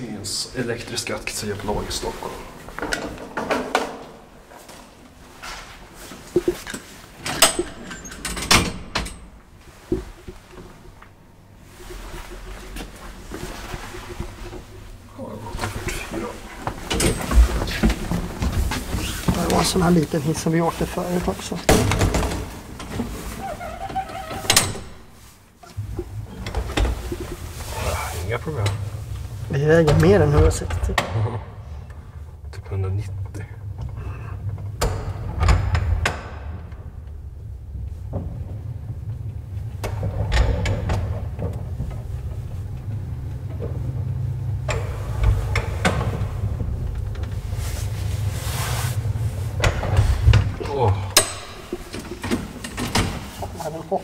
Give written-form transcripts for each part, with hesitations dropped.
Precis, elektriska aktiebolag i Stockholm. Det var en sån här liten hiss som vi åkte förut också. Inga problem. Det väger mer än 160. Ja, typ 190. Åh. Vad är det på?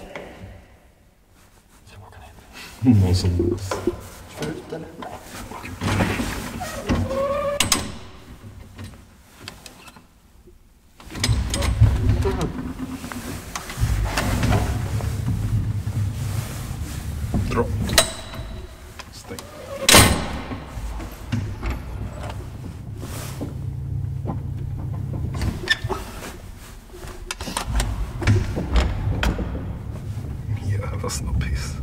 Ska jag åka ner? Någon som kör ut eller? Nej. Dra. Stäng. Jävla snoppis.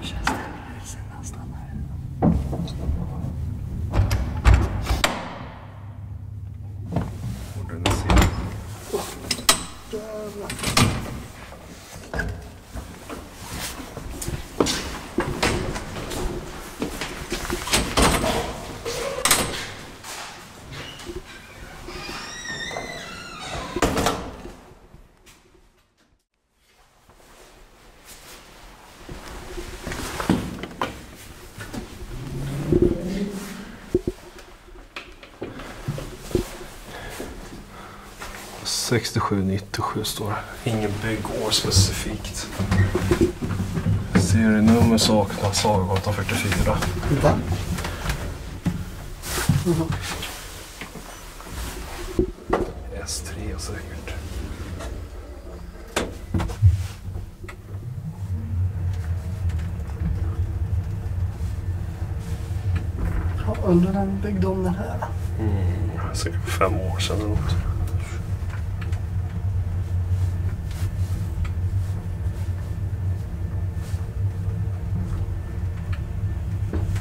Känns det här sen han stannar. Modernisera. Jävlar. –6797 står det. Ingen byggår specifikt. Serienummer saknas, Hagagatan 44. Va? Mm-hmm. S3 säkert. Jag undrar när vi byggde om den här. Säkert 5 år sedan eller något.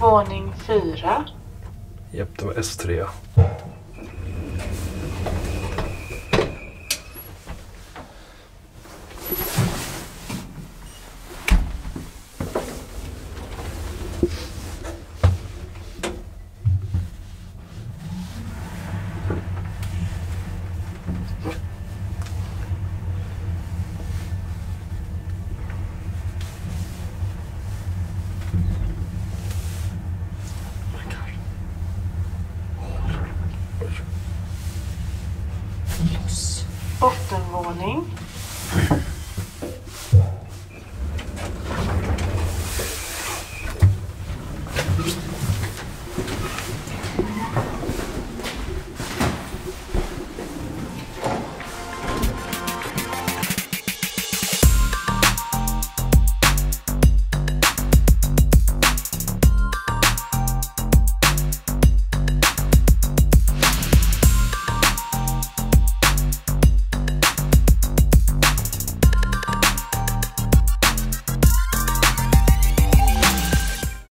Våning 4. Japp, det var S3. Bottenvåning.